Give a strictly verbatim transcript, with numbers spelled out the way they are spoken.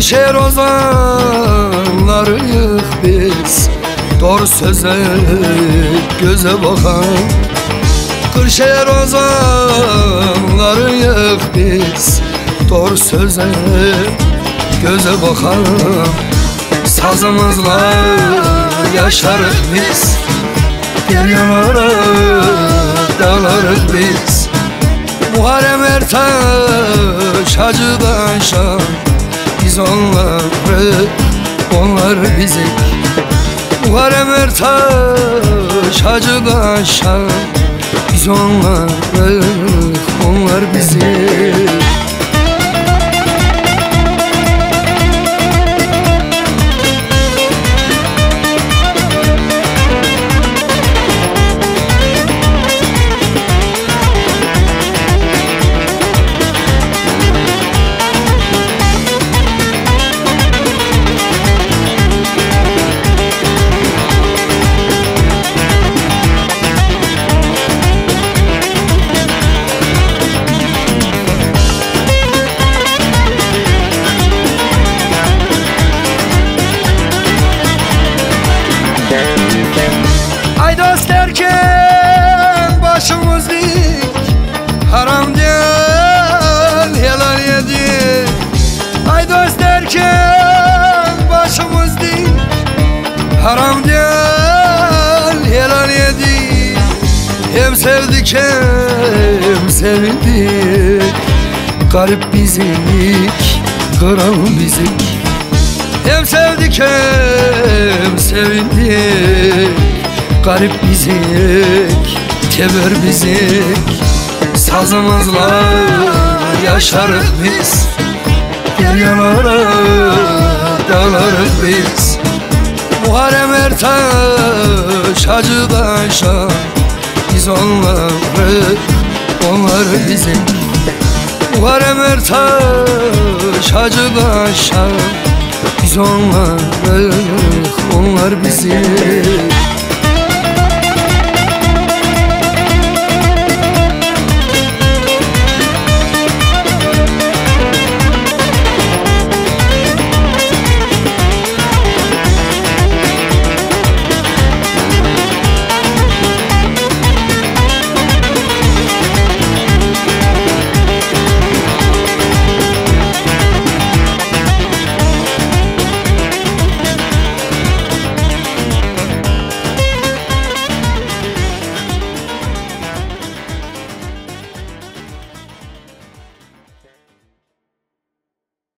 Kırşehir ozanlarıyız biz, doğru söze göze bakan. Kırşehir ozanlarıyız biz, doğru söze göze bakan. Sazımızla yaşarız biz, dünyalara dalarız biz. Muharrem Ertaş, Hacı Daşan, biz onları, onlar bizi. Muharrem Ertaş, Hacı Daşan, biz onları, onlar bizi. Ay dost derken başımız dik, haram değil helal yedik. Ay dost derken başımız dik, haram değil helal yedik. Hem sevdik hem sevindik, garip bizik, kral bizik. Hem sevdik hem sevindik, garip bizik, keber bizik. Sazımızla yaşarız biz, dünyalara dalarız biz. Muharrem Ertaş, Hacı Daşan, biz onları, onlar bizi. Muharrem Ertaş, Hacı Daşan, biz onlar, onlar bizi.